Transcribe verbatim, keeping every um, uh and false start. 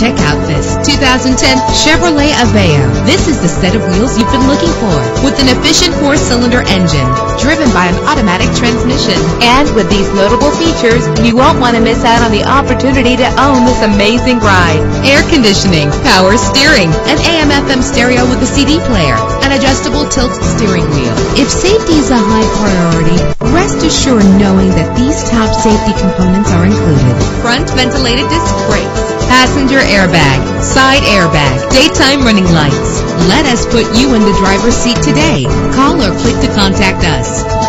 Check out this two thousand ten Chevrolet Aveo. This is the set of wheels you've been looking for, with an efficient four-cylinder engine driven by an automatic transmission. And with these notable features, you won't want to miss out on the opportunity to own this amazing ride. Air conditioning, power steering, an A M F M stereo with a C D player, an adjustable tilt steering wheel. If safety's a high priority, rest assured knowing that these top safety components are included: front ventilated disc brakes, passenger airbag, side airbag, daytime running lights. Let us put you in the driver's seat today. Call or click to contact us.